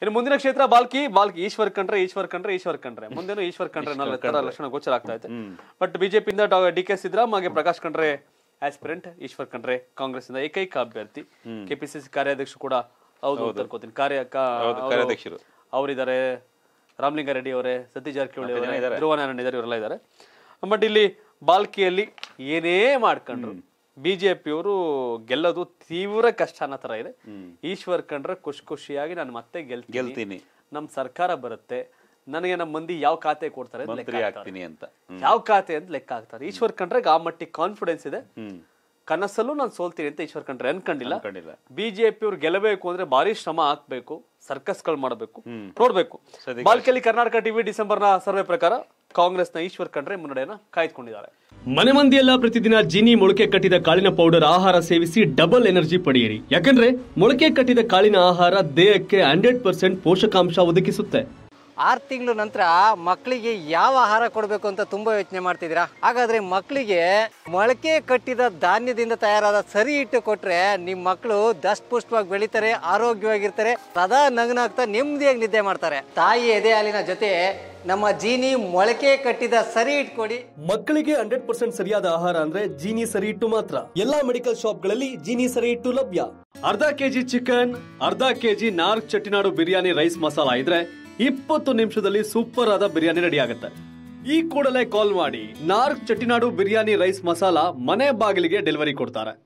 ಇನ್ನು ಮುಂದಿನ ಕ್ಷೇತ್ರ ಬಾಲ್ಕಿ. ಬಾಲ್ಕಿ ಈಶ್ವರ್ ಖಂಡ್ರೆ ಮುಂದೇನು ಈಶ್ವರ್ ಖಂಡ್ರೆ ಅನ್ನೋ ಲಕ್ಷಣ ಗೋಚರ ಆಗ್ತಾ ಇದೆ. ಬಟ್ ಬಿಜೆಪಿ ಇಂದ ಡಿಕೆ ಸಿದ್ದರಾಮ್ ಹಾಗೆ ಪ್ರಕಾಶ್ ಖಂಡ್ರೆ ಆಸ್ಪಿರೆಂಟ್, ಈಶ್ವರ್ ಖಂಡ್ರೆ ಕಾಂಗ್ರೆಸ್ ಇಂದ ಏಕೈಕ ಅಭ್ಯರ್ಥಿ, ಕೆಪಿಸಿಸಿ ಕಾರ್ಯಾಧ್ಯಕ್ಷರು ಕೂಡ ಹೌದು ಅಂತ ಅನ್ಕೋತೀನಿ. ಕಾರ್ಯಾಧ್ಯಕ್ಷರು ಅವರಿದ್ದಾರೆ, ರಾಮಲಿಂಗಾರೆಡ್ಡಿ ಅವರೇ, ಸತೀಶ್ ಜಾರಕಿಹೊಳಿ ಅವರೇ, ಧ್ರುವನಾರಾಯಣ ಇದ್ದಾರೆ, ಇವರೆಲ್ಲ ಇದ್ದಾರೆ. ಬಟ್ ಇಲ್ಲಿ ಬಾಲ್ಕಿಯಲ್ಲಿ ಏನೇ ಮಾಡ್ಕೊಂಡ್ರು ಬಿಜೆಪಿಯವರು ಗೆಲ್ಲೋದು ತೀವ್ರ ಕಷ್ಟ ಅನ್ನೋ ತರ ಇದೆ. ಈಶ್ವರ್ ಖಂಡ್ರೆ ಖುಷಿಯಾಗಿ ನಾನು ಮತ್ತೆ ಗೆಲ್ತೀನಿ, ನಮ್ ಸರ್ಕಾರ ಬರುತ್ತೆ, ನನಗೆ ನಮ್ಮ ಮಂದಿ ಯಾವ ಖಾತೆ ಕೊಡ್ತಾರೆ, ಯಾವ ಖಾತೆ ಅಂತ ಲೆಕ್ಕ ಹಾಕ್ತಾರೆ. ಈಶ್ವರ್ ಖಂಡ್ರೆಗೆ ಆ ಮಟ್ಟಿಗೆ ಕಾನ್ಫಿಡೆನ್ಸ್ ಇದೆ. ಕನಸಲ್ಲೂ ನಾನು ಸೋಲ್ತೀನಿ ಅಂತ ಈಶ್ವರ್ ಖಂಡ್ರೆ ಅನ್ಕೊಂಡಿಲ್ಲ. ಬಿಜೆಪಿ ಅವ್ರು ಗೆಲ್ಲಬೇಕು ಅಂದ್ರೆ ಭಾರಿ ಶ್ರಮ ಹಾಕ್ಬೇಕು, ಸರ್ಕಸ್ ಗಳು ಮಾಡಬೇಕು, ನೋಡ್ಬೇಕು. ಬಾಲ್ಕಿಯಲ್ಲಿ ಕರ್ನಾಟಕ ಟಿವಿ ಡಿಸೆಂಬರ್ನ ಸರ್ವೆ ಪ್ರಕಾರ ಕಾಂಗ್ರೆಸ್ನ ಈಶ್ವರ್ ಖಂಡ್ರೆ ಮುನ್ನಡೆಯನ್ನು ಕಾಯ್ದುಕೊಂಡಿದ್ದಾರೆ. ಮನೆ ಮಂದಿಯೆಲ್ಲ ಪ್ರತಿದಿನ ಜೀನಿ ಮೊಳಕೆ ಕಟ್ಟಿದ ಕಾಳಿನ ಪೌಡರ್ ಆಹಾರ ಸೇವಿಸಿ ಡಬಲ್ ಎನರ್ಜಿ ಪಡೆಯಿರಿ. ಯಾಕಂದ್ರೆ ಮೊಳಕೆ ಕಟ್ಟಿದ ಕಾಳಿನ ಆಹಾರ ದೇಹಕ್ಕೆ 100% ಪೋಷಕಾಂಶ ಒದಗಿಸುತ್ತೆ. 6 ತಿಂಗಳ ನಂತರ ಮಕ್ಕಳಿಗೆ ಯಾವ ಆಹಾರ ಕೊಡಬೇಕು ಅಂತ ತುಂಬಾ ಯೋಚನೆ ಮಾಡ್ತಿದ್ದೀರಾ. ಹಾಗಾದ್ರೆ ಮಕ್ಕಳಿಗೆ ಮೊಳಕೆ ಕಟ್ಟಿದ ಧಾನ್ಯದಿಂದ ತಯಾರಾದ ಸರಿ ಹಿಟ್ಟು ಕೊಟ್ರೆ ನಿಮ್ಮ ಮಕ್ಕಳು ದಷ್ಟಪುಷ್ಟವಾಗಿ ಬೆಳೀತಾರೆ, ಆರೋಗ್ಯವಾಗಿರ್ತಾರೆ, ಸದಾ ನಗನಾಗ್ತಾ ನೆಮ್ಮದಿಯಾಗಿ ನಿದ್ದೆ ಮಾಡ್ತಾರೆ. ತಾಯಿ ಎದೆ ಹಾಲಿನ ಜೊತೆ ನಮ್ಮ ಜೀನಿ ಮೊಳಕೆ ಕಟ್ಟಿದ ಸರಿ ಹಿಟ್ಟು ಕೊಡಿ. ಮಕ್ಕಳಿಗೆ 100% ಸರಿಯಾದ ಆಹಾರ ಅಂದ್ರೆ ಜೀನಿ ಸರಿ ಹಿಟ್ಟು ಮಾತ್ರ. ಎಲ್ಲಾ ಮೆಡಿಕಲ್ ಶಾಪ್ಗಳಲ್ಲಿ ಜೀನಿ ಸರಿ ಹಿಟ್ಟು ಲಭ್ಯ. 1/2 kg ಚಿಕನ್, 1/2 kg ನಾರ್ಕ್ ಚಟ್ಟಿನಾಡು ಬಿರಿಯಾನಿ ರೈಸ್ ಮಸಾಲಾ ಇದ್ರೆ 20 ನಿಮಿಷದಲ್ಲಿ ಸೂಪರ್ ಆದ ಬಿರಿಯಾನಿ ರೆಡಿ ಆಗುತ್ತೆ. ಈ ಕೂಡಲೇ ಕಾಲ್ ಮಾಡಿ ನಾರ್ಕ್ ಚಟ್ಟಿನಾಡು ಬಿರಿಯಾನಿ ರೈಸ್ ಮಸಾಲಾ ಮನೆ ಬಾಗಿಲಿಗೆ ಡೆಲಿವರಿ ಕೊಡ್ತಾರೆ.